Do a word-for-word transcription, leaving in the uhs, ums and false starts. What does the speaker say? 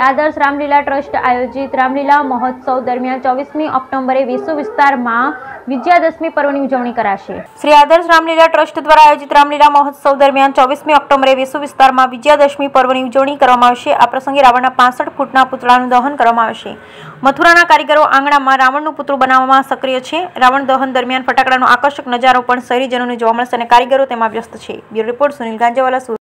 आदर्श Ramlila trust आयोजित रामलीला महोत्सव दरमियान चौवीसमी ऑक्टोबरे वेसू विस्तार में विजयादशमी पर्वनी उजवणी कराशे। श्री आदर्श रामलीला ट्रस्ट द्वारा आयोजित रामलीला महोत्सव दरमियान चौवीसमी ऑक्टोबरे वेसू विस्तार में विजयादशमी पर्वनी उजवणी करवामां आवशे। आ प्रसंगे रावणना पैंसठ फूटना पुतळानुं दहन करवामां आवशे। मथुराना कारीगरो आंगणामां रावणनुं पुतळुं बनाववामां सक्रिय छे। रावण दहन दरमियान फटाकडानो आकर्षक नजारो पण शहरीजनोने जोवा मळशे अने कारीगरो तेमां व्यस्त छे। Bureau report Sunil Ganjiwala.